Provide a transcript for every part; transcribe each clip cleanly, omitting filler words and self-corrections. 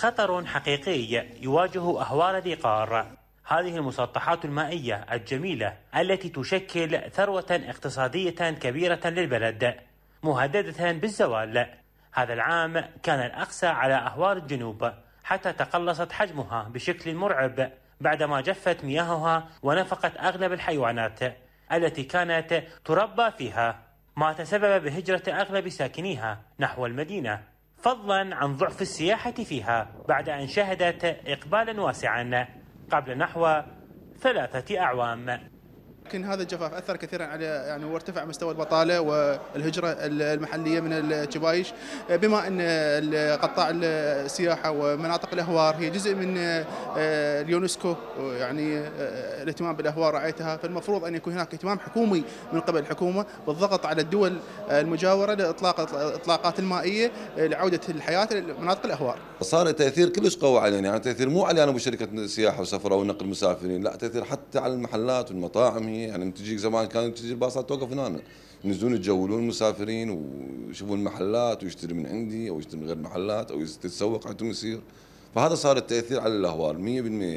خطر حقيقي يواجه أهوار ذي قار. هذه المسطحات المائية الجميلة التي تشكل ثروة اقتصادية كبيرة للبلد مهددة بالزوال. هذا العام كان الأقسى على أهوار الجنوب حتى تقلصت حجمها بشكل مرعب بعدما جفت مياهها ونفقت أغلب الحيوانات التي كانت تربى فيها، ما تسبب بهجرة أغلب ساكنيها نحو المدينة، فضلا عن ضعف السياحة فيها بعد أن شهدت إقبالا واسعا قبل نحو 3 أعوام. لكن هذا الجفاف أثر كثيرا على وارتفع مستوى البطالة والهجرة المحلية من الجبايش، بما أن قطاع السياحة ومناطق الأهوار هي جزء من اليونسكو، الاهتمام بالأهوار رعايتها، فالمفروض أن يكون هناك اهتمام حكومي من قبل الحكومة بالضغط على الدول المجاورة لإطلاق الإطلاقات المائية لعودة الحياة لمناطق الأهوار. صار تأثير كلش قوي علينا، تأثير مو على أنا بشركة سياحة وسفر أو نقل مسافرين، لا تأثير حتى على المحلات والمطاعم. هي تجيك زمان كانت تجي الباصات توقف هنا، ينزلون يتجولون المسافرين ويشوفون المحلات ويشتري من عندي او يشتري من غير محلات او يتسوق عندهم يصير، فهذا صار التاثير على الاهوار 100%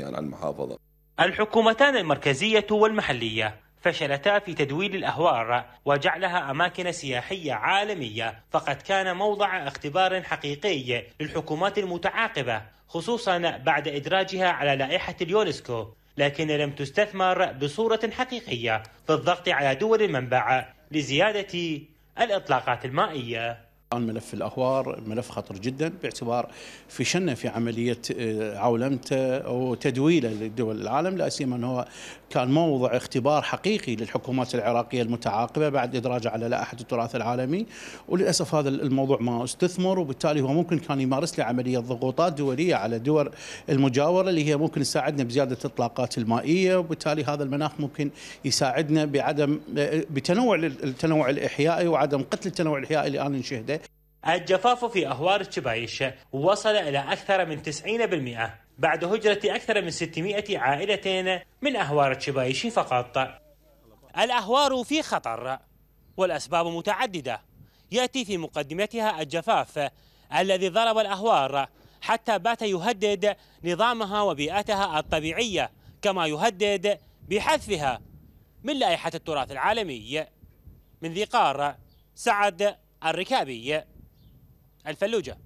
على المحافظه. الحكومتان المركزيه والمحليه فشلتا في تدوير الاهوار وجعلها اماكن سياحيه عالميه، فقد كان موضع اختبار حقيقي للحكومات المتعاقبه، خصوصا بعد ادراجها على لائحه اليونسكو، لكن لم تستثمر بصورة حقيقية في الضغط على دول المنبع لزيادة الإطلاقات المائية. ملف الأهوار ملف خطر جدا باعتبار فشلنا في عملية عولمته وتدويله لدول العالم، لا سيما أنه كان موضع اختبار حقيقي للحكومات العراقية المتعاقبة بعد إدراجها على لائحة التراث العالمي، وللأسف هذا الموضوع ما استثمر، وبالتالي هو ممكن كان يمارس له عملية ضغوطات دولية على الدول المجاورة اللي هي ممكن تساعدنا بزيادة الإطلاقات المائية، وبالتالي هذا المناخ ممكن يساعدنا بعدم بتنوع التنوع الإحيائي وعدم قتل التنوع الإحيائي اللي أنا نشهده. الجفاف في أهوار الشبايش وصل إلى أكثر من 90% بعد هجرة أكثر من 600 عائلة من أهوار الشبايش فقط. الأهوار في خطر والأسباب متعددة، يأتي في مقدمتها الجفاف الذي ضرب الأهوار حتى بات يهدد نظامها وبيئتها الطبيعية، كما يهدد بحذفها من لائحة التراث العالمي. من ذي قار، سعد الركابي، الفلوجة.